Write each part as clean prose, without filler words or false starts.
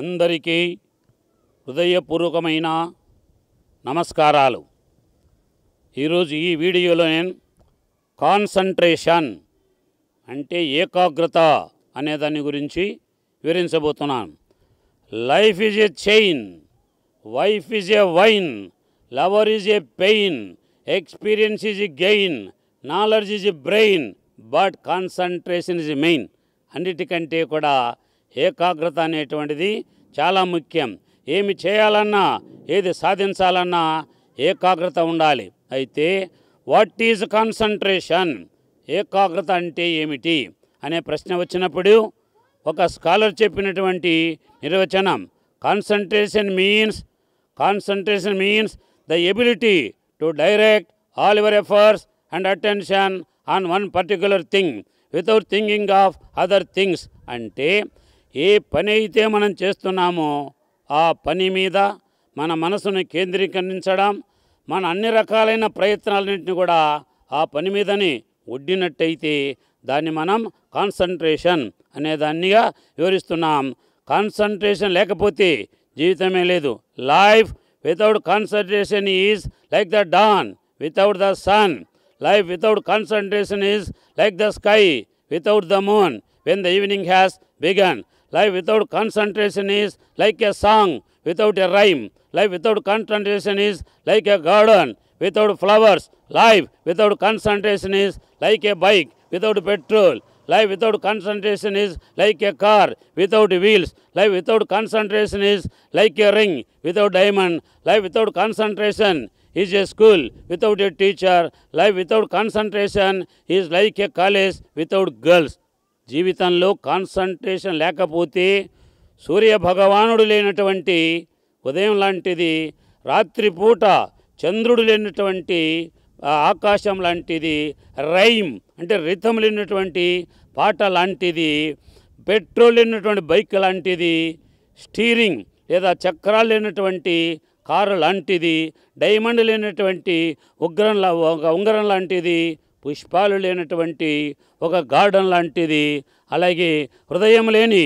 అందరికీ హృదయపూర్వకమైన నమస్కారాలు. ఈరోజు ఈ వీడియోలో నేను కాన్సంట్రేషన్ అంటే ఏకాగ్రత అనే దాని గురించి వివరించబోతున్నాను. Life is a chain, wife is a wine, lover is a pain, experience is a gain, knowledge is a brain, but concentration is a main. అన్నిటికంటే కూడా ఏకాగ్రత అనేటువంటిది చాలా ముఖ్యం. ఏమి చేయాలన్నా ఏది సాధించాలన్నా ఏకాగ్రత ఉండాలి. అయితే వాట్ ఈజ్ కాన్సంట్రేషన్, ఏకాగ్రత అంటే ఏమిటి అనే ప్రశ్న వచ్చినప్పుడు ఒక స్కాలర్ చెప్పినటువంటి నిర్వచనం, concentration means the ability to direct all your efforts and attention on one particular thing without thinking of other things. అంటే ఏ పని అయితే మనం చేస్తున్నామో ఆ పని మీద మన మనసును కేంద్రీకరించడం, మన అన్ని రకాలైన ప్రయత్నాలన్నింటినీ కూడా ఆ పని మీదనే ఒడ్డినట్టయితే దాన్ని మనం కాన్సంట్రేషన్ అనేదాన్నిగా వివరిస్తున్నాం. కాన్సంట్రేషన్ లేకపోతే జీవితమే లేదు. Life without concentration is like the dawn without the sun. Life without concentration is like the sky without the moon when the evening has begun. Life without concentration is like a song without a rhyme. Life without concentration is like a garden without flowers. Life without concentration is like a bike without petrol. Life without concentration is like a car without wheels. Life without concentration is like a ring without diamond. Life without concentration is a school without a teacher. Life without concentration is like a college without girls. జీవితంలో concentration లేకపోతే సూర్య భగవానుడు లేనటువంటి ఉదయం లాంటిది, రాత్రిపూట చంద్రుడు లేనటువంటి ఆకాశం లాంటిది, రైమ్ అంటే రిథం లేనటువంటి పాట లాంటిది, పెట్రోల్ లేనటువంటి బైక్ లాంటిది, స్టీరింగ్ లేదా చక్రాలు లేనటువంటి కారు లాంటిది, డైమండ్ లేనటువంటి ఉంగరం లాంటిది, పుష్పాలు లేనటువంటి ఒక గార్డెన్ లాంటిది, అలాగే హృదయం లేని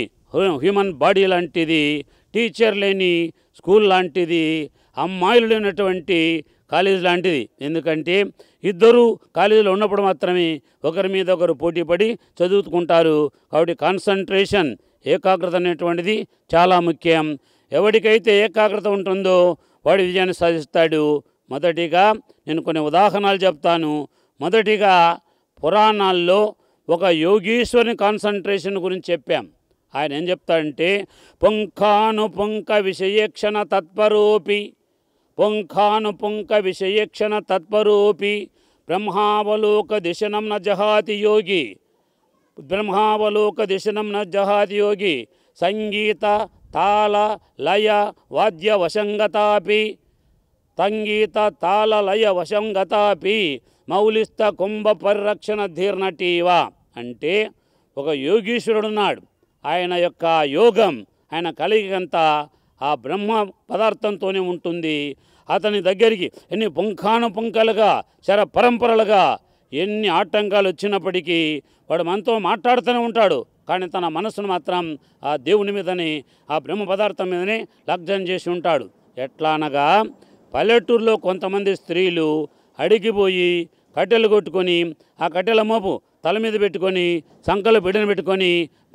హ్యూమన్ బాడీ లాంటిది, టీచర్ లేని స్కూల్ లాంటిది, అమ్మాయిలు లేనటువంటి కాలేజ్ లాంటిది. ఎందుకంటే ఇద్దరు కాలేజీలో ఉన్నప్పుడు మాత్రమే ఒకరి మీద ఒకరు పోటీ పడి చదువుకుంటారు. కాబట్టి కాన్సంట్రేషన్ ఏకాగ్రత అనేటువంటిది చాలా ముఖ్యం. ఎవరికైతే ఏకాగ్రత ఉంటుందో వాడి విజయాన్ని సాధిస్తాడు. మొదటిగా నేను కొన్ని ఉదాహరణలు చెప్తాను. మొదటిగా పురాణాల్లో ఒక యోగీశ్వరుని కాన్సంట్రేషన్ గురించి చెప్పాం. ఆయన ఏం చెప్తాడంటే, పొంఖాను పొంక విషయేక్షణ తత్పరూపి బ్రహ్మావలోక దిశనం న జహాతి యోగి సంగీత తాళ లయ వాద్య వశంగతాపి మౌలిస్థ కుంభ పరిరక్షణ ధీర్ణటీవ. అంటే ఒక యోగీశ్వరుడున్నాడు. ఆయన యొక్క యోగం, ఆయన కలిగినంతా ఆ బ్రహ్మ పదార్థంతోనే ఉంటుంది. అతని దగ్గరికి ఎన్ని పుంఖానుపుంఖలుగా శర పరంపరలుగా ఎన్ని ఆటంకాలు వచ్చినప్పటికీ వాడు మనతో మాట్లాడుతూనే ఉంటాడు. కానీ తన మనసును మాత్రం ఆ దేవుని మీదనే, ఆ బ్రహ్మ పదార్థం మీదనే లగ్నం చేసి ఉంటాడు. ఎట్లా అనగా, పల్లెటూరులో కొంతమంది స్త్రీలు అడిగిపోయి కట్టెలు కొట్టుకొని ఆ కట్టెల మోపు తల మీద పెట్టుకొని, సంకలు బిడ్డను పెట్టుకొని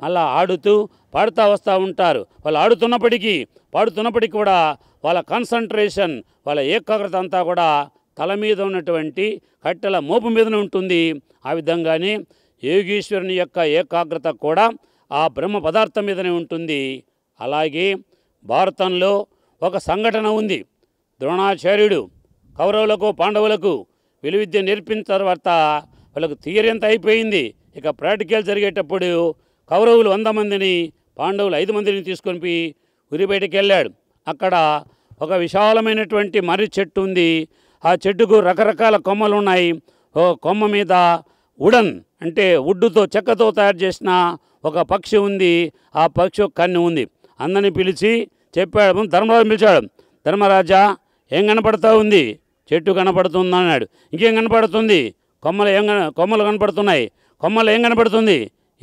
అలా ఆడుతూ పాడుతూ వస్తూ ఉంటారు. వాళ్ళు పాడుతున్నప్పటికీ కూడా వాళ్ళ కాన్సంట్రేషన్, వాళ్ళ ఏకాగ్రత అంతా కూడా తల మీద ఉన్నటువంటి కట్టెల మోపు మీదనే ఉంటుంది. ఆ విధంగానే యోగీశ్వరుని యొక్క ఏకాగ్రత కూడా ఆ బ్రహ్మ పదార్థం మీదనే ఉంటుంది. అలాగే భారతంలో ఒక సంఘటన ఉంది. ద్రోణాచార్యుడు కౌరవులకు పాండవులకు విలువిద్య నేర్పించిన తర్వాత వాళ్ళకు థియరీ అంతా అయిపోయింది. ఇక ప్రాక్టికల్ జరిగేటప్పుడు కౌరవులు 100 మందిని పాండవులు 5 మందిని తీసుకొని ఊరి బయటకు వెళ్ళాడు. అక్కడ ఒక విశాలమైనటువంటి మర్రి చెట్టు ఉంది. ఆ చెట్టుకు రకరకాల కొమ్మలు ఉన్నాయి. ఒక కొమ్మ మీద వుడ్డుతో చెక్కతో తయారు చేసిన ఒక పక్షి ఉంది. ఆ పక్షి ఒక కన్ను ఉంది. అందరిని పిలిచి చెప్పాడు, ధర్మరాజా ఏం కనపడుతూ ఉంది? చెట్టు కనపడుతుంది అన్నాడు. ఇంకేం కనపడుతుంది? కొమ్మలు కనపడుతున్నాయి. కొమ్మలు ఏం కనపడుతుంది?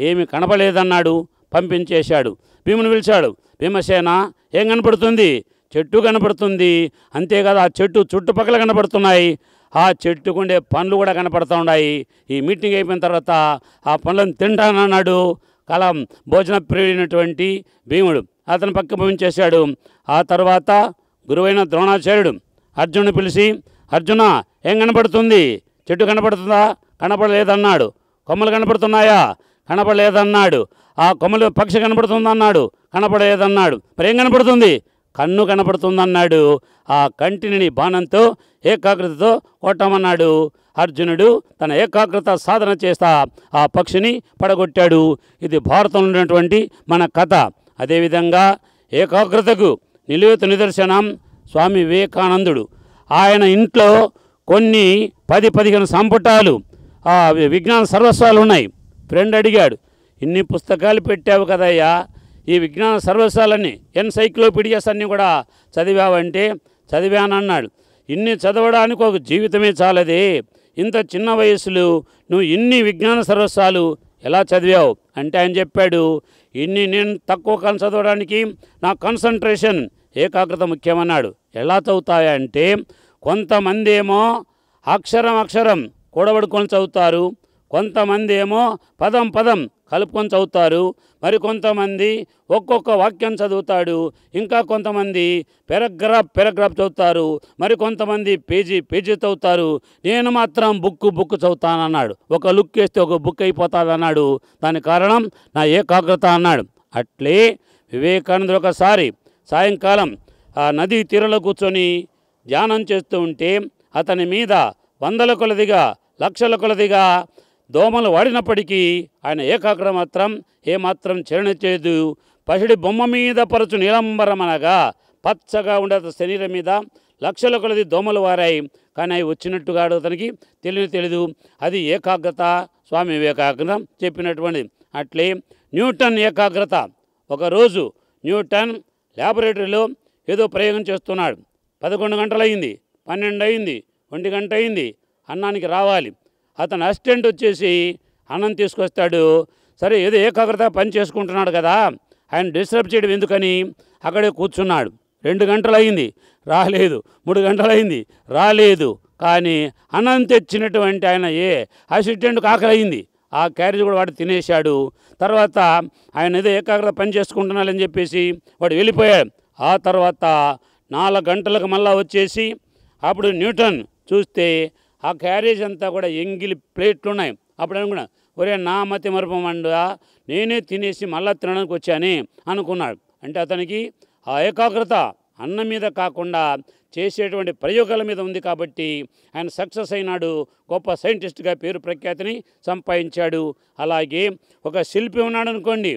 ఏమి కనపడలేదన్నాడు. పంపించేశాడు. భీముని పిలిచాడు. భీమసేన ఏం కనపడుతుంది? చెట్టు కనపడుతుంది. అంతేకాదు ఆ చెట్టు చుట్టుపక్కల కనపడుతున్నాయి, ఆ చెట్టుకు ఉండే పండ్లు కూడా కనపడుతూ ఉన్నాయి. ఈ మీటింగ్ అయిపోయిన తర్వాత ఆ పండ్లను తింటానన్నాడు. కలం భోజన ప్రియుడైనటువంటి భీముడు అతను పక్క భవించేశాడు. ఆ తర్వాత గురువైన ద్రోణాచార్యుడు అర్జునుడిని పిలిచి, అర్జున ఏం కనపడుతుంది? చెట్టు కనపడుతుందా? కనపడలేదన్నాడు. కొమ్మలు కనపడుతున్నాయా? కనపడలేదన్నాడు. ఆ కొమ్మలు పక్షి కనపడుతుందన్నాడు. కనపడలేదన్నాడు. మరి ఏం కనపడుతుంది? కన్ను కనపడుతుందన్నాడు. ఆ కంటిని బాణంతో ఏకాగ్రతతో కొట్టమన్నాడు. అర్జునుడు తన ఏకాగ్రత సాధన చేస్తా ఆ పక్షిని పడగొట్టాడు. ఇది భారతంలో ఉన్నటువంటి మన కథ. అదేవిధంగా ఏకాగ్రతకు నిలువెత్తు నిదర్శనం స్వామి వివేకానందుడు. ఆయన ఇంట్లో కొన్ని 10-15 సంపుటాలు విజ్ఞాన సర్వస్వాలు ఉన్నాయి. ఫ్రెండ్ అడిగాడు, ఇన్ని పుస్తకాలు పెట్టావు కదయ్యా, ఈ విజ్ఞాన సర్వస్వాలన్నీ ఎన్సైక్లోపీడియాస్ అన్నీ కూడా చదివావంటే చదివానన్నాడు. ఇన్ని చదవడానికి ఒక జీవితమే చాలదే, ఇంత చిన్న వయసులో నువ్వు ఇన్ని విజ్ఞాన సర్వస్వాలు ఎలా చదివావు అంటే ఆయన చెప్పాడు, ఇన్ని నేను తక్కువ కాలం చదవడానికి నా కాన్సన్ట్రేషన్ ఏకాగ్రత ముఖ్యమన్నాడు. ఎలా చదువుతాయంటే కొంతమంది ఏమో అక్షరం అక్షరం కూడబడుకొని చదువుతారు, కొంతమంది ఏమో పదం పదం కలుపుకొని చదువుతారు, మరి కొంతమంది ఒక్కొక్క వాక్యం చదువుతాడు, ఇంకా కొంతమంది పెరగ్రాఫ్ చదువుతారు, మరి కొంతమంది పేజీ చదువుతారు. నేను మాత్రం బుక్ చదువుతానన్నాడు. ఒక లుక్ వేస్తే ఒక బుక్ అయిపోతాదన్నాడు. దానికి కారణం నా ఏకాగ్రత అన్నాడు. అట్లే వివేకానందుడు ఒకసారి సాయంకాలం ఆ నదీ తీరంలో కూర్చొని ధ్యానం చేస్తూ ఉంటే అతని మీద 100ల కొలదిగా 1,000ల కొలదిగా దోమలు వాడినప్పటికీ ఆయన ఏకాగ్రత మాత్రం ఏమాత్రం చెరనిచ్చేదు. పసిడి బొమ్మ మీద పరచు నీలంబరమనగా పచ్చగా ఉండే శరీరం మీద 1,000ల కొలది దోమలు వారాయి, కానీ అవి వచ్చినట్టుగా అతనికి తెలియదు. అది ఏకాగ్రత, స్వామి వివేకానంద చెప్పినటువంటిది. అట్లే న్యూటన్ ఏకాగ్రత. ఒకరోజు న్యూటన్ ల్యాబొరేటరీలో ఏదో ప్రయోగం చేస్తున్నాడు. 11 గంటలు అయింది, 12 అయింది, 1 గంట అయింది, అన్నానికి రావాలి. అతను అసిస్టెంట్ వచ్చేసి అన్నం తీసుకొస్తాడు. సరే ఏదో ఏకాగ్రత పని చేసుకుంటున్నాడు కదా, ఆయన డిస్టర్బ్ చేయడం ఎందుకని అక్కడే కూర్చున్నాడు. 2 గంటలు అయింది, రాలేదు, 3 గంటలు అయింది, రాలేదు. కానీ అన్నం తెచ్చినటువంటి ఆయన అసిస్టెంట్కి ఆకలి అయింది, ఆ క్యారేజ్ కూడా వాడు తినేశాడు. తర్వాత ఆయన ఏదో ఏకాగ్రత పని చేసుకుంటున్నాడని చెప్పేసి వాడు వెళ్ళిపోయాడు. ఆ తర్వాత 4 గంటలకు మళ్ళా వచ్చేసి అప్పుడు న్యూటన్ చూస్తే ఆ క్యారేజ్ అంతా కూడా ఎంగిలి ప్లేట్లు ఉన్నాయి. అప్పుడు అనుకున్నాడు, ఒరే నా మతి మరపమండా, నేనే తినేసి మళ్ళా తినడానికి వచ్చానే అనుకున్నాడు. అంటే అతనికి ఆ ఏకాగ్రత అన్నం మీద కాకుండా చేసేటువంటి ప్రయోగాల మీద ఉంది కాబట్టి ఆయన సక్సెస్ అయినాడు, గొప్ప సైంటిస్ట్గా పేరు ప్రఖ్యాతిని సంపాదించాడు. అలాగే ఒక శిల్పి ఉన్నాడు అనుకోండి,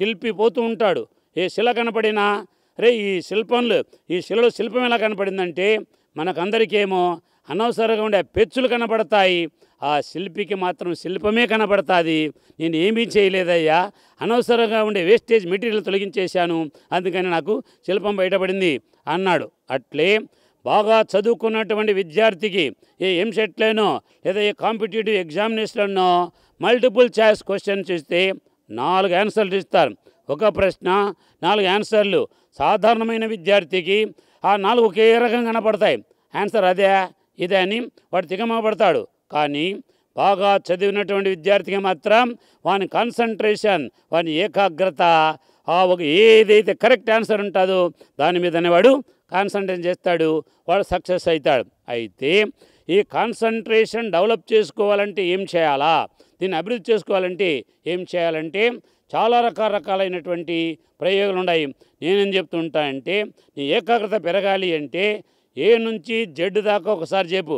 శిల్పి పోతూ ఉంటాడు, ఏ శిల కనపడినా అరే ఈ శిలలో శిల్పం ఎలా కనపడిందంటే మనకందరికేమో అనవసరంగా ఉండే పెచ్చులు కనపడతాయి, ఆ శిల్పికి మాత్రం శిల్పమే కనపడుతుంది. నేను ఏమీ చేయలేదయ్యా, అనవసరంగా ఉండే వేస్టేజ్ మెటీరియల్ తొలగించేశాను, అందుకని నాకు శిల్పం బయటపడింది అన్నాడు. అట్లే బాగా చదువుకున్నటువంటి విద్యార్థికి ఏ ఎంసెట్లోనో లేదా ఏ కాంపిటేటివ్ ఎగ్జామినేషన్లోనో మల్టిపుల్ చాయిస్ క్వశ్చన్స్ ఇస్తే 4 ఆన్సర్లు ఇస్తారు. ఒక ప్రశ్న 4 ఆన్సర్లు. సాధారణమైన విద్యార్థికి ఆ 4 ఒకే రకంగా కనపడతాయి, ఆన్సర్ అదే ఇదే అని వాడు తిగమపడతాడు. కానీ బాగా చదివినటువంటి విద్యార్థికి మాత్రం వాని కాన్సన్ట్రేషన్, వాని ఏకాగ్రత ఆ ఒక ఏదైతే కరెక్ట్ ఆన్సర్ ఉంటుందో దాని మీదనే వాడు కాన్సన్ట్రేట్ చేస్తాడు, వాడు సక్సెస్ అవుతాడు. అయితే ఈ కాన్సన్ట్రేషన్ డెవలప్ చేసుకోవాలంటే ఏం చేయాలా, దీన్ని అభివృద్ధి చేసుకోవాలంటే ఏం చేయాలంటే చాలా రకరకాలైనటువంటి ప్రయోగాలు ఉన్నాయి. నేనేం చెప్తుంటానంటే నీ ఏకాగ్రత పెరగాలి అంటే A నుంచి Z దాకా ఒకసారి చెప్పు,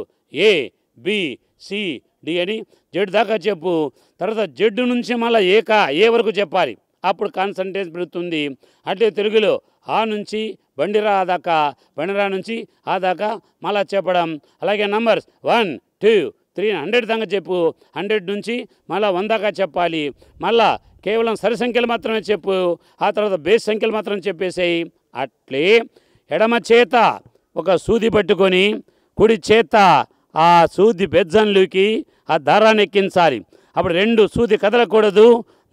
ABCD అని Z దాకా చెప్పు. తర్వాత Z నుంచి మళ్ళీ A వరకు చెప్పాలి, అప్పుడు కాన్సన్ట్రేషన్ పెరుగుతుంది. అట్లే తెలుగులో ఆ నుంచి బండిరా దాకా, బండిరా నుంచి ఆ దాకా మళ్ళీ చెప్పడం. అలాగే నంబర్స్ 1, 2, 3 100 దాకా చెప్పు, 100 నుంచి మళ్ళీ 100 దాకా చెప్పాలి. మళ్ళీ కేవలం సరి సంఖ్యలు మాత్రమే చెప్పు, ఆ తర్వాత బేస్ సంఖ్యలు మాత్రం చెప్పేసేయి. అట్లే ఎడమ చేత ఒక సూది పట్టుకొని కుడి చేత ఆ సూది బెజ్జన్లోకి ఆ దారాన్ని ఎక్కించాలి. అప్పుడు 2 సూది కదలకూడదు,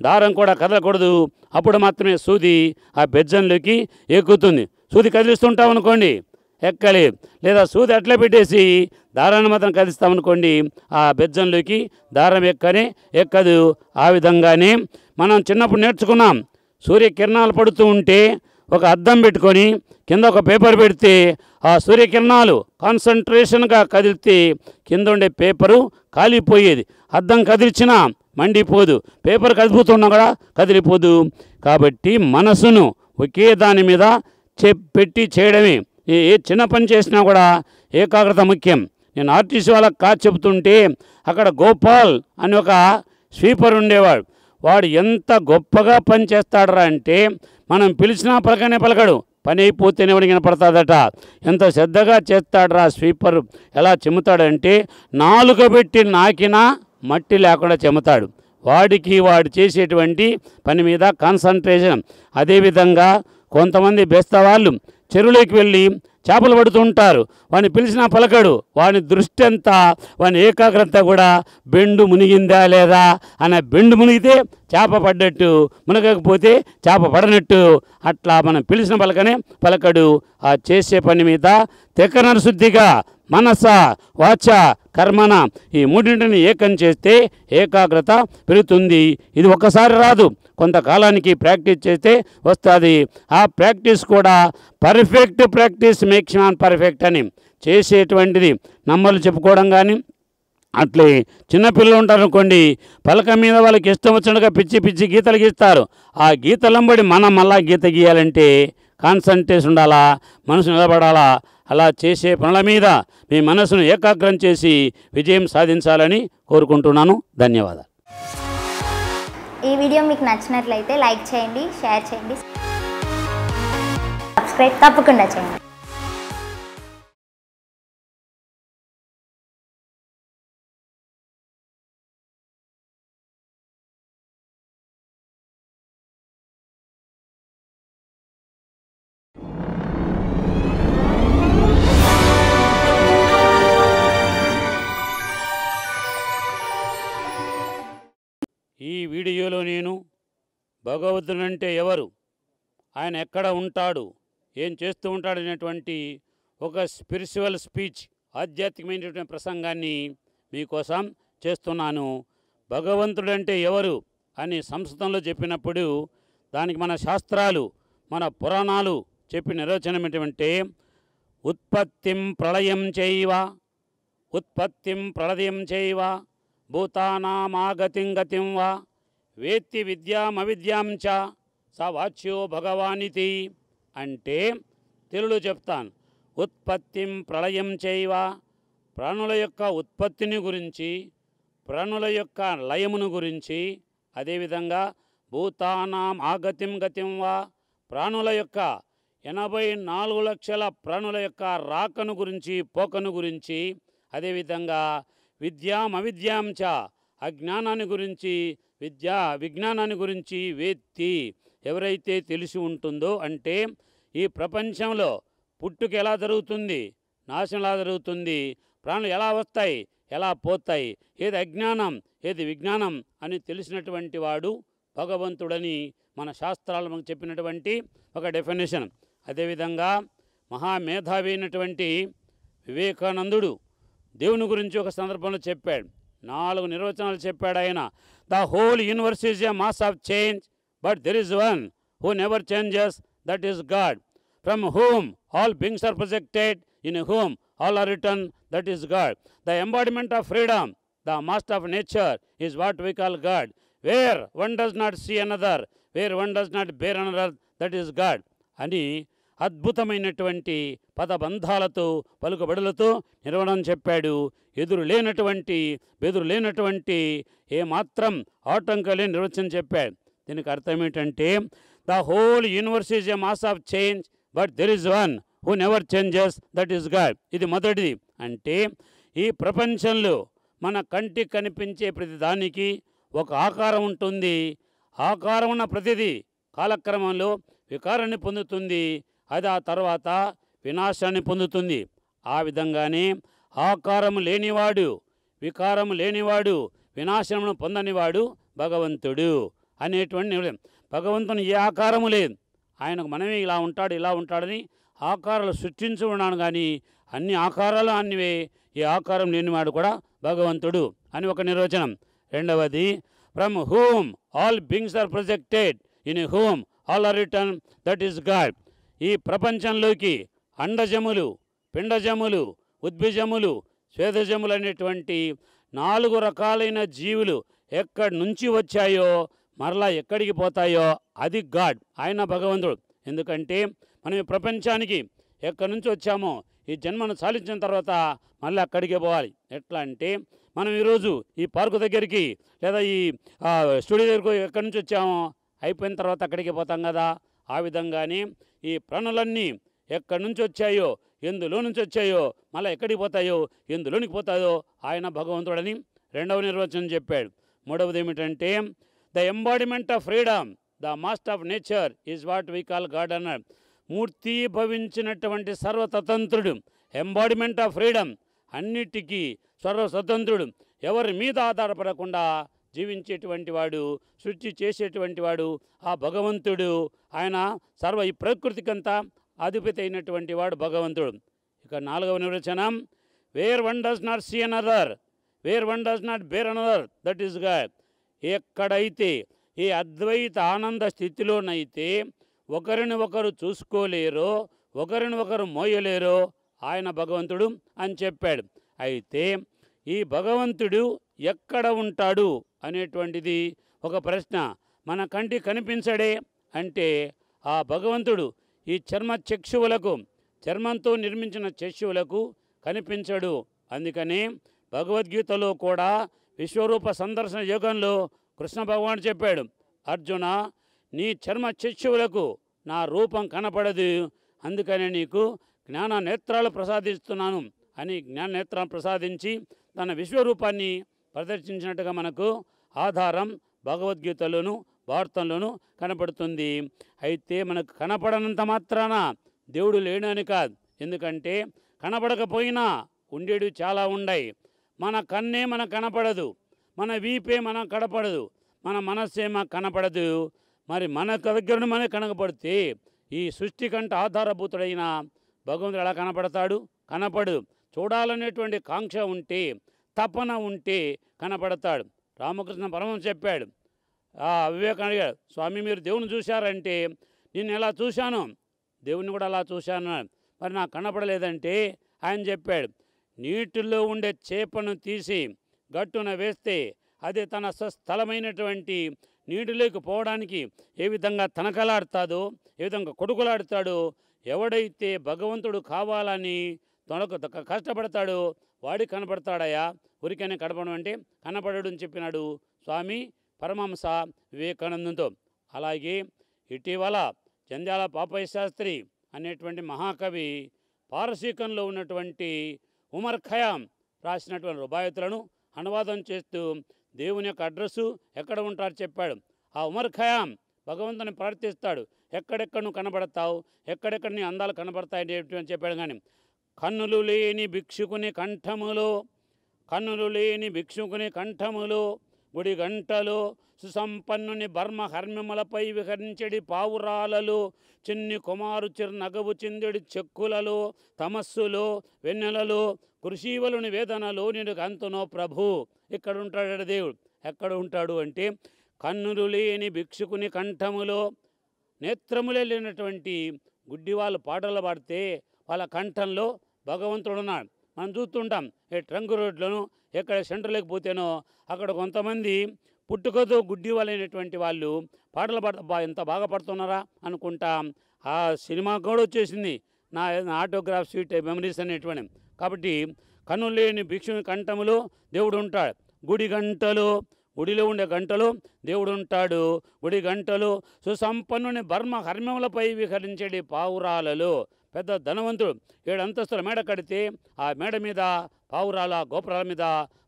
దారం కూడా కదలకూడదు, అప్పుడు మాత్రమే సూది ఆ బెజ్జంలోకి ఎక్కుతుంది. సూది కదిలిస్తుంటాం అనుకోండి ఎక్కలే, లేదా సూది అట్లా పెట్టేసి దారాన్ని మాత్రం కదిలిస్తామనుకోండి ఆ బెజ్జంలోకి దారం ఎక్కనే ఎక్కదు. ఆ విధంగానే మనం చిన్నప్పుడు నేర్చుకున్నాం, సూర్యకిరణాలు పడుతూ ఉంటే ఒక అద్దం పెట్టుకొని కింద ఒక పేపర్ పెడితే ఆ సూర్యకిరణాలు కాన్సంట్రేషన్గా కదిలితే కింద ఉండే పేపరు కాలిపోయేది. అద్దం కదిలిచ్చినా మండిపోదు, పేపర్ కదిలిపోతున్నా కూడా కదిలిపోదు. కాబట్టి మనసును ఒకే దాని మీద పెట్టి చేయడమే. ఏ చిన్న పని చేసినా కూడా ఏకాగ్రత ముఖ్యం. నేను ఆర్టీసీ వాళ్ళకి కాదు చెబుతుంటే అక్కడ గోపాల్ అని ఒక స్వీపర్ ఉండేవాడు. వాడు ఎంత గొప్పగా పని చేస్తాడరా అంటే మనం పిలిచినా పలకనే పలకడు, పని అయిపోతేనే వాడికి వినపడతాడట. ఎంత శ్రద్ధగా చేస్తాడరా స్వీపరు. ఎలా చెముతాడంటే నాలుక పెట్టి నాకినా మట్టి లేకుండా చెముతాడు. వాడికి వాడు చేసేటువంటి పని మీద కాన్సంట్రేషన్. అదేవిధంగా కొంతమంది బెస్త వాళ్ళు చెరువులోకి వెళ్ళి చేపలు పడుతుంటారు, వాడిని పిలిచినా పలకడు. వాని దృష్టి అంతా, వాని ఏకాగ్రత కూడా బెండు మునిగిందా లేదా అనే, బెండు మునిగితే చేప పడ్డట్టు, మునగకపోతే చేప పడనట్టు. అట్లా మనం పిలిచిన పలకనే పలకడు. ఆ చేసే పని మీద తెక్కన శుద్ధిగా మనస వాచ కర్మణ ఈ మూడింటిని ఏకం చేస్తే ఏకాగ్రత పెరుగుతుంది. ఇది ఒక్కసారి రాదు, కొంతకాలానికి ప్రాక్టీస్ చేస్తే వస్తుంది. ఆ ప్రాక్టీస్ కూడా perfect practice makes man perfect అని చేసేటువంటిది నమ్మలు చెప్పుకోవడం. కానీ అట్లే చిన్నపిల్లలు ఉంటారనుకోండి, పలక మీద వాళ్ళకి ఇష్టం వచ్చినట్టుగా పిచ్చి పిచ్చి గీతలు గీస్తారు. ఆ గీతలంబడి మనం మళ్ళా గీత గీయాలంటే కాన్సంట్రేషన్ ఉండాలా, మనసు నిలబడాలా. అలా చేసే పనుల మీద మీ మనసును ఏకాగ్రం చేసి విజయం సాధించాలని కోరుకుంటున్నాను. ధన్యవాదాలు. ఈ వీడియో మీకు నచ్చినట్లయితే లైక్ చేయండి, షేర్ చేయండి, సబ్స్క్రైబ్ తప్పకుండా చేయండి. ఈ వీడియోలో నేను భగవంతుడంటే ఎవరు, ఆయన ఎక్కడ ఉంటాడు, ఏం చేస్తూ ఉంటాడు అనేటువంటి ఒక స్పిరిచువల్ స్పీచ్, ఆధ్యాత్మికమైనటువంటి ప్రసంగాన్ని మీకోసం చేస్తున్నాను. భగవంతుడంటే ఎవరు అని సంస్కృతంలో చెప్పినప్పుడు దానికి మన శాస్త్రాలు, మన పురాణాలు చెప్పిన నిర్వచనం ఏంటంటే ఉత్పత్తిం ప్రళయం చైవ ఉత్పత్తిం ప్రళయం చైవ భూతానామాగతిం గతిం వా వేత్తి విద్యామవిద్యాం చ స వాచ్యో భగవానితి. అంటే తెలుగులో చెప్తాను, ఉత్పత్తిం ప్రళయం చైవ ప్రాణుల యొక్క ఉత్పత్తిని గురించి, ప్రాణుల యొక్క లయమును గురించి, అదేవిధంగా భూతానాం ఆగతిం గతిం వా ప్రాణుల యొక్క 84 లక్షల ప్రాణుల యొక్క రాకను గురించి, పోకను గురించి, అదేవిధంగా విద్యాం అవిద్యాం చ అజ్ఞానాన్ని గురించి, విద్యా విజ్ఞానాన్ని గురించి వేత్తి ఎవరైతే తెలిసి ఉంటుందో. అంటే ఈ ప్రపంచంలో పుట్టుక ఎలా జరుగుతుంది, నాశనం ఎలా జరుగుతుంది, ప్రాణులు ఎలా వస్తాయి, ఎలా పోతాయి, ఏది అజ్ఞానం ఏది విజ్ఞానం అని తెలిసినటువంటి వాడు భగవంతుడని మన శాస్త్రాలు మనకు చెప్పినటువంటి ఒక డెఫినేషన్. అదేవిధంగా మహామేధావి అయినటువంటి వివేకానందుడు దేవుని గురించి ఒక సందర్భంలో చెప్పాడు, 4 నిర్వచనాలు చెప్పాడు ఆయన. The whole universe is a mass of change, but there is one who never changes, that is God. From whom all beings are projected, in whom all are return, that is God. The embodiment of freedom, the master of nature is what we call God. Where one does not see another, where one does not bear another, that is God అని అద్భుతమైనటువంటి పదబంధాలతో, పలుకుబడులతో నిర్వహణ చెప్పాడు. బెదురు లేనటువంటి ఏమాత్రం ఆటంకం లేని నిర్వచనం చెప్పాడు. దీనికి అర్థం ఏంటంటే the whole universe is a mass of change, but there is one who never changes, that is God. ఇది మొదటిది. అంటే ఈ ప్రపంచంలో మన కంటికి కనిపించే ప్రతిదానికి ఒక ఆకారం ఉంటుంది. ఆకారం ఉన్న ప్రతిదీ కాలక్రమంలో వికారాన్ని పొందుతుంది, అది ఆ తర్వాత వినాశాన్ని పొందుతుంది. ఆ విధంగానే ఆకారము లేనివాడు, వికారము లేనివాడు, వినాశమును పొందనివాడు భగవంతుడు. అనేటువంటి భగవంతుని ఏ ఆకారము లేదు. ఆయనకు మనమే ఇలా ఉంటాడు ఇలా ఉంటాడని ఆకారాలు సృష్టించి ఉన్నాను కానీ అన్ని ఆకారాలు అన్నివే, ఈ ఆకారం లేనివాడు కూడా భగవంతుడు అని ఒక నిర్వచనం. రెండవది from whom all beings are projected, in whom all are return, that is God. ఈ ప్రపంచంలోకి అండజములు, పిండజములు, ఉద్భిజములు, స్వేదజములు అనేటువంటి 4 రకాలైన జీవులు ఎక్కడి నుంచి వచ్చాయో మరలా ఎక్కడికి పోతాయో అది గాడ్, ఆయన భగవంతుడు. ఎందుకంటే మనం ఈ ప్రపంచానికి ఎక్కడి నుంచి వచ్చామో ఈ జన్మను సాధించిన తర్వాత మళ్ళీ అక్కడికే పోవాలి. ఎట్లా అంటే మనం ఈరోజు ఈ పార్కు దగ్గరికి లేదా ఈ స్టూడియో దగ్గరకు ఎక్కడి నుంచి వచ్చామో అయిపోయిన తర్వాత అక్కడికి పోతాం కదా, ఆ విధంగానే ఈ ప్రాణులన్నీ ఎక్కడి నుంచి వచ్చాయో ఎందులో నుంచి వచ్చాయో మళ్ళీ ఎక్కడికి పోతాయో ఎందులోనికి పోతాయో ఆయన భగవంతుడని రెండవ నిర్వచనం చెప్పాడు. మూడవది ఏమిటంటే the embodiment of freedom, the master of nature is what we call God అన్నాడు. మూర్తి భవించినటువంటి సర్వస్వతంత్రుడు, ఎంబాడిమెంట్ ఆఫ్ ఫ్రీడమ్, అన్నిటికీ సర్వస్వతంత్రుడు, ఎవరి మీద ఆధారపడకుండా జీవించేటువంటి వాడు, సృష్టి చేసేటువంటి వాడు ఆ భగవంతుడు. ఆయన సర్వ ఈ ప్రకృతికంతా అధిపతి అయినటువంటి వాడు భగవంతుడు. ఇక 4వ నిర్వచనం where one does not see another, where one does not bear another, that is God. ఎక్కడైతే ఈ అద్వైత ఆనంద స్థితిలోనైతే ఒకరిని ఒకరు చూసుకోలేరో ఒకరిని ఒకరు మోయలేరో ఆయన భగవంతుడు అని చెప్పాడు. అయితే ఈ భగవంతుడు ఎక్కడ ఉంటాడు అనేటువంటిది ఒక ప్రశ్న. మన కంటి కనిపించడే అంటే ఆ భగవంతుడు ఈ చర్మ చక్షువులకు, చర్మంతో నిర్మించిన చక్షువులకు కనిపించడు. అందుకనే భగవద్గీతలో కూడా విశ్వరూప సందర్శన యోగంలో కృష్ణ భగవానుడు చెప్పాడు, అర్జున నీ చర్మ చక్షువులకు నా రూపం కనపడదు, అందుకనే నీకు జ్ఞాన నేత్రాలు ప్రసాదిస్తున్నాను అని జ్ఞాన నేత్రాలు ప్రసాదించి తన విశ్వరూపాన్ని ప్రదర్శించినట్టుగా మనకు ఆధారం భగవద్గీతలోను భారతంలోనూ కనపడుతుంది. అయితే మనకు కనపడనంత మాత్రాన దేవుడు లేడు అని కాదు. ఎందుకంటే కనపడకపోయినా ఉండేవి చాలా ఉన్నాయి. మన కన్నే మనకు కనపడదు, మన వీపే మనకు కనపడదు, మన మనస్సే మాకు కనపడదు. మరి మన దగ్గర మనకు కనపడితే ఈ సృష్టి కంటే ఆధారభూతుడైన భగవంతుడు ఎలా కనపడతాడు? కనపడదు. చూడాలనేటువంటి కాంక్ష ఉంటే, తపన ఉంటే కనపడతాడు. రామకృష్ణ పరమహంస చెప్పాడు, వివేకానంద స్వామి మీరు దేవుని చూశారంటే నేను ఎలా చూశాను, దేవుని కూడా అలా చూశాను, మరి నాకు కనపడలేదంటే ఆయన చెప్పాడు, నీటిలో ఉండే చేపను తీసి గట్టున వేస్తే అది తన స్వస్థలమైనటువంటి నీటిలోకి పోవడానికి ఏ విధంగా తనకలాడుతాడో, ఏ విధంగా కొడుకులాడుతాడో, ఎవడైతే భగవంతుడు కావాలని తనకు కష్టపడతాడో వాడికి కనపడతాడయా, ఊరికైనా కనపడం అంటే కనపడడు అని చెప్పినాడు స్వామి పరమహంస వివేకానందంతో. అలాగే ఇటీవల జంధ్యాల పాపయ్య శాస్త్రి అనేటువంటి మహాకవి పారసీకంలో ఉన్నటువంటి ఉమర్ ఖయామ్ రాసినటువంటి రుబాయతులను అనువాదం చేస్తూ దేవుని యొక్క అడ్రస్సు ఎక్కడ ఉంటారో చెప్పాడు. ఆ ఉమర్ ఖయామ్ భగవంతుని ప్రార్థిస్తాడు, ఎక్కడెక్కడ నువ్వు కనబడతావు, ఎక్కడెక్కడ నీ అందాలు కనబడతాయి అని చెప్పాడు. కానీ కన్నులు లేని భిక్షుకుని కంఠములో గుడి గంటలో సుసంపన్నుని బర్మ హర్మ్యములపై విహరించడి పావురాలలో చిన్ని కుమారు చిరునగవు చిందెడి చెక్కులలో తమస్సులో వెన్నెలలో కృషీవలుని వేదనలో నేను అంతనో ప్రభు. ఇక్కడ ఉంటాడు దేవుడు. ఎక్కడ ఉంటాడు అంటే కన్నులు లేని భిక్షుకుని కంఠములో, నేత్రములే లేనటువంటి గుడ్డి వాళ్ళు పాటలు పాడితే వాళ్ళ కంఠంలో భగవంతుడు ఉన్నాడు. మనం చూస్తుంటాం ఈ ట్రంక్ రోడ్లోనూ ఎక్కడ సెంటర్లోకి పోతేనో అక్కడ కొంతమంది పుట్టుకతో గుడ్డి వాళ్ళైనటువంటి వాళ్ళు పాటలు పాడ ఎంత బాగా పడుతున్నారా అనుకుంటాం. ఆ సినిమా కూడా వచ్చేసింది నా ఆటోగ్రాఫ్ స్వీట్ మెమరీస్ అనేటువంటి. కాబట్టి కన్ను లేని భిక్షుని కంఠములో దేవుడు ఉంటాడు, గుడి గంటలో గుడిలో ఉండే గంటలో దేవుడు ఉంటాడు, గుడి గంటలో సుసంపన్నుని బర్మ హర్మ్యములపై విహరించే పావురాలలో పెద్ద ధనవంతుడు 7 అంతస్తుల మేడ కడితే ఆ మేడ మీద పావురాలు, ఆ గోపురాల మీద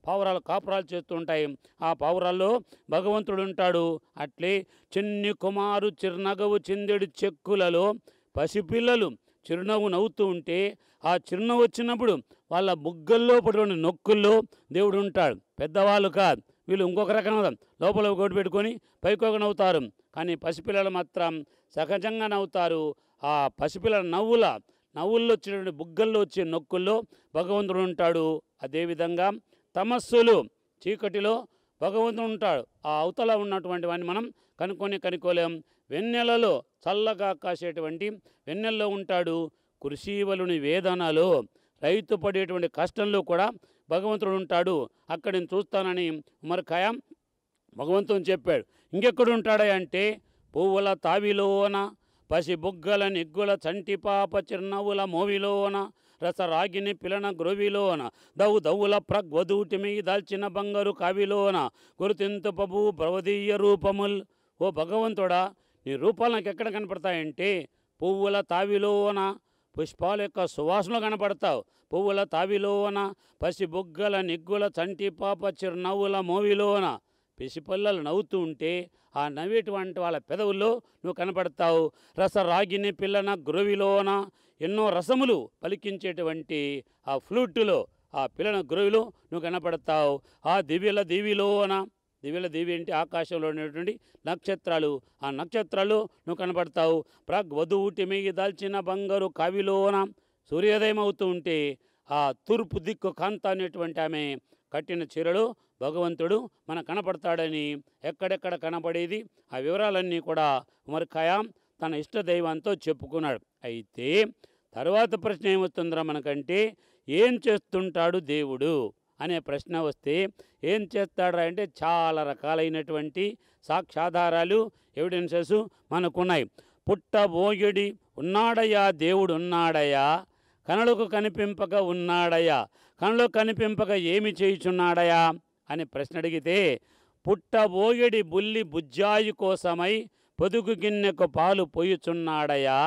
పావురాలు కాపురాలు చేస్తుంటాయి, ఆ పావురాల్లో భగవంతుడు ఉంటాడు. అట్లే చిన్ని కుమారు చిరునగవు చిందెడు చెక్కులలో పసిపిల్లలు చిరునవ్వు నవ్వుతూ ఉంటే ఆ చిరునవ్వు వచ్చినప్పుడు వాళ్ళ బుగ్గల్లో పడిన నొక్కుల్లో దేవుడు ఉంటాడు. పెద్దవాళ్ళు కాదు, వీళ్ళు ఇంకొక రకం లోపల ఒకటి పెట్టుకొని పైకొక నవ్వుతారు. కానీ పసిపిల్లలు మాత్రం సహజంగా నవ్వుతారు. ఆ పసిపిల్లల నవ్వుల్లో వచ్చినటువంటి బుగ్గల్లో వచ్చే నొక్కుల్లో భగవంతుడు ఉంటాడు. అదేవిధంగా తమస్సులు చీకటిలో భగవంతుడు ఉంటాడు. ఆ అవతల ఉన్నటువంటి వాడిని మనం కనుక్కోలేం. వెన్నెలలో చల్లగా కాసేటువంటి వెన్నెల్లో ఉంటాడు. కృషీవలుని వేదనలో రైతు పడేటువంటి కష్టంలో కూడా భగవంతుడు ఉంటాడు. అక్కడ నేను చూస్తానని ఉమర్ ఖయాం భగవంతుని చెప్పాడు. ఇంకెక్కడ ఉంటాడే అంటే పువ్వుల తావిలోన, పసి బుగ్గల నిగ్గుల చంటిపాప చిరునవ్వుల మోవిలోన, రసరాగిని పిలన గ్రోవిలోన, దవ్వు దవ్వుల ప్రగ్వదూటి మీ దాల్చిన బంగారు కావిలోన, గురుతింతు పబు ప్రవదీయ రూపముల్. ఓ భగవంతుడా, నీ రూపాలు నాకు ఎక్కడ కనపడతాయంటే పువ్వుల తావిలోన పుష్పాల యొక్క సువాసనలో కనపడతావు. పువ్వుల తావిలోన, పసి బుగ్గల నిగ్గుల చంటిపాప చిరునవ్వుల మోవిలోన. పిసిపల్లలు నవ్వుతూ ఉంటే ఆ నవ్వేటువంటి వాళ్ళ పెదవుల్లో నువ్వు కనపడతావు. రసరాగిని పిల్లన గ్రోవిలోన, ఎన్నో రసములు పలికించేటువంటి ఆ ఫ్లూటులో ఆ పిల్లన గ్రోవిలో నువ్వు కనపడతావు. ఆ దివ్యల దీవిలోన, దివ్యల దీవి అంటే ఆకాశంలో ఉన్నటువంటి నక్షత్రాలు, ఆ నక్షత్రాలు నువ్వు కనపడతావు. ప్రగ్వధూటి మీద దాల్చిన బంగారు కావిలోన, సూర్యోదయం అవుతూ ఉంటే ఆ తూర్పు దిక్కు కాంత అనేటువంటి ఆమె కట్టిన చీరలో భగవంతుడు మన కనపడతాడని ఎక్కడెక్కడ కనపడేది ఆ వివరాలన్నీ కూడా ఉమర్ ఖయాం తన ఇష్టదైవంతో చెప్పుకున్నాడు. అయితే తర్వాత ప్రశ్న ఏమొస్తుందిరా మనకంటే, ఏం చేస్తుంటాడు దేవుడు అనే ప్రశ్న వస్తే ఏం చేస్తాడరా అంటే చాలా రకాలైనటువంటి సాక్ష్యాధారాలు ఎవిడెన్సెస్ మనకున్నాయి. పుట్టబోయుడి ఉన్నాడయా దేవుడు, ఉన్నాడయా కనులకు కనిపింపక, ఉన్నాడయా కనులకు కనిపింపక ఏమి చేయుచున్నాడయా అని ప్రశ్న అడిగితే, పుట్టబోయడి బుల్లి బుజ్జాయి కోసమై పొదుగు గిన్నెకు పాలు పోయుచున్నాడయా,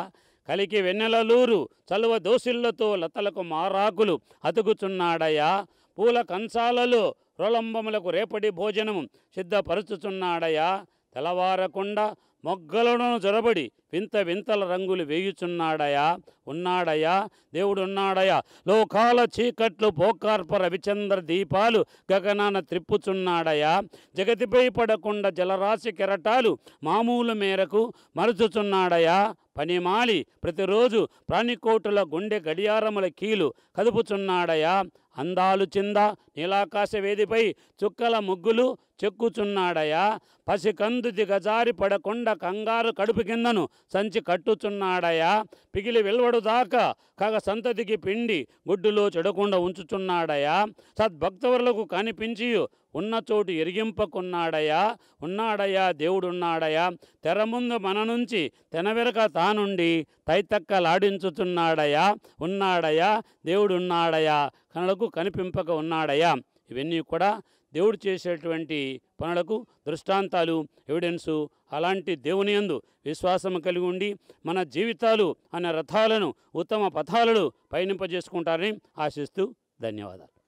కలికి వెన్నెలలూరు చలువ దోసిళ్లతో లతలకు మారాకులు అతుకుచున్నాడయా, పూల కంచాలలో రొలంబములకు రేపటి భోజనము సిద్ధపరుచుచున్నాడయా, తెల్లవారకుండా మొగ్గలను జొరబడి వింత వింతల రంగులు వేయుచున్నాడయా, ఉన్నాడయా దేవుడు, ఉన్నాడయా లోకాల చీకట్లు పోకార్ప రవిచంద్ర దీపాలు గగనాన త్రిప్పుచున్నాడయా, జగతిపై పడకుండా జలరాశి కెరటాలు మామూలు మేరకు మరుచుచున్నాడయా, పనిమాలి ప్రతిరోజు ప్రాణికోటుల గుండె గడియారముల కీలు కదుపుచున్నాడయా, అందాలు చింద నీలాకాశ వేదిపై చుక్కల ముగ్గులు చెక్కుచున్నాడయా, పసికందు దిగజారి పడకుండా కంగారు కడుపు కిందను సంచి కట్టుచున్నాడయా, పిగిలి వెలువడు దాకా కాగ సంతతికి పిండి గుడ్డులో చెడకుండా ఉంచుచున్నాడయా, సద్భక్తవరులకు కనిపించి ఉన్న చోటు ఎరిగింపకున్నాడయా, ఉన్నాడయా దేవుడున్నాడయా, తెర ముందు మన నుంచి తెనవెరక తానుండి తైతక్కలాడించుచున్నాడయా, ఉన్నాడయా దేవుడున్నాడయా కనులకు కనిపింపక, ఉన్నాడయా. ఇవన్నీ కూడా దేవుడు చేసేటువంటి పనులకు దృష్టాంతాలు, ఎవిడెన్సు. అలాంటి దేవుని యందు విశ్వాసం కలిగి ఉండి మన జీవితాలు అనే రథాలను ఉత్తమ పథాలను పయనింపజేసుకుంటారని ఆశిస్తూ ధన్యవాదాలు.